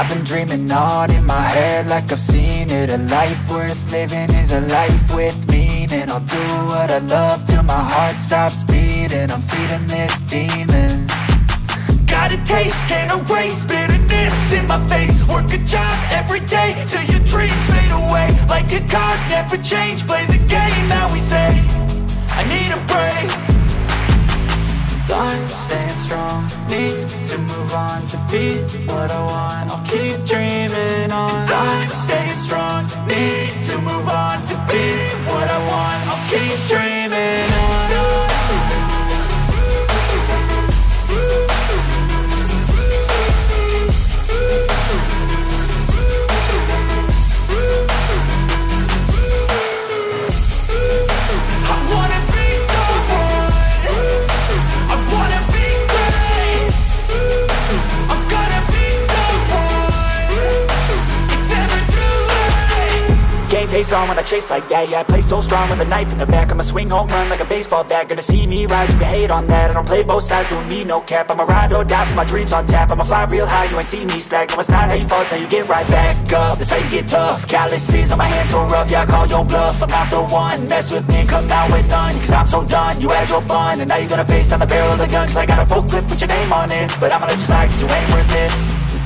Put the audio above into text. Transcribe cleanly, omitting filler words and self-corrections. I've been dreaming on in my head like I've seen it. A life worth living is a life with meaning. I'll do what I love till my heart stops beating. I'm feeding this demon. Got a taste, can't erase bitterness in my face. Work a job every day till your dreams fade away. Like a card, never change, play the game that we say. I need a break. I'm staying strong, need to move on to be what I want. I'll keep dreaming on. I'm staying strong, need to move on to be what I want. I'll keep dreaming on. Face on when I chase like that, yeah, I play so strong with a knife in the back. I'ma swing home run like a baseball bat. Gonna see me rise, you hate on that. I don't play both sides, doing me no cap. I'ma ride or die for my dreams on tap. I'ma fly real high, you ain't see me slack. No, it's not how you fall, it's how you get right back up. That's how you get tough, calluses on my hands so rough. Yeah, I call your bluff, I'm not the one. Mess with me, come out with none, cause I'm so done. You had your fun, and now you're gonna face down the barrel of the gun. Cause I got a full clip, put your name on it, but I'ma let you slide cause you ain't worth it.